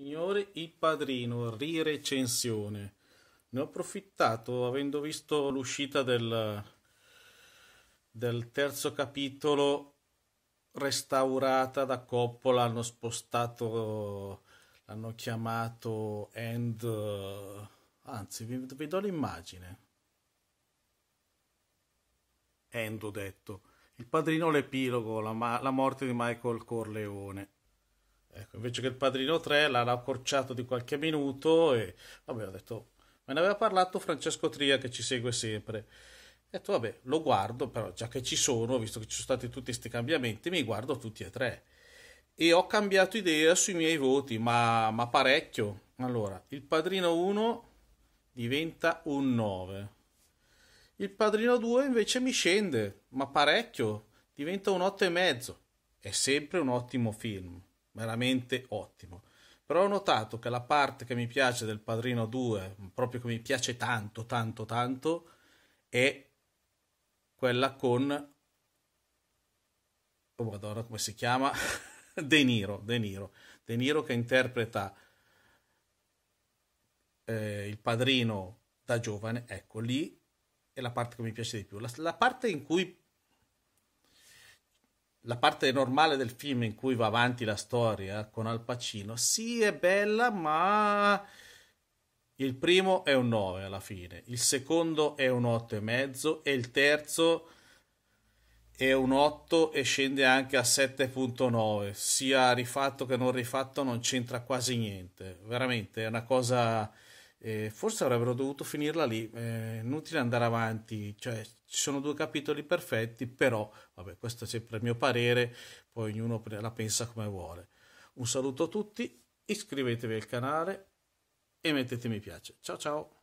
Signore, Il Padrino, rirecensione. Ne ho approfittato avendo visto l'uscita del terzo capitolo restaurata da Coppola, hanno spostato, l'hanno chiamato End, anzi vi do l'immagine. End ho detto. Il Padrino l'epilogo, la morte di Michael Corleone. Ecco, invece che Il Padrino 3 l'hanno accorciato di qualche minuto e vabbè, ho detto, me ne aveva parlato Francesco Tria che ci segue sempre. Ho detto vabbè, lo guardo, però già che ci sono, visto che ci sono stati tutti questi cambiamenti, mi guardo tutti e tre. E ho cambiato idea sui miei voti, ma parecchio. Allora, Il Padrino 1 diventa un 9. Il Padrino 2 invece mi scende, ma parecchio, diventa un 8,5. È sempre un ottimo film, veramente ottimo, però ho notato che la parte che mi piace del Padrino 2, proprio che mi piace tanto tanto tanto, è quella con, oh madonna, come si chiama, De Niro che interpreta il padrino da giovane. Ecco, lì è la parte che mi piace di più, la parte in cui, la parte normale del film in cui va avanti la storia con Al Pacino, sì, è bella, ma il primo è un 9 alla fine, il secondo è un 8,5 e il terzo è un 8 e scende anche a 7,9, sia rifatto che non rifatto non c'entra quasi niente, veramente è una cosa, forse avrebbero dovuto finirla lì, inutile andare avanti, cioè ci sono due capitoli perfetti, però vabbè, questo è sempre il mio parere, poi ognuno la pensa come vuole. Un saluto a tutti, iscrivetevi al canale e mettete mi piace. Ciao ciao!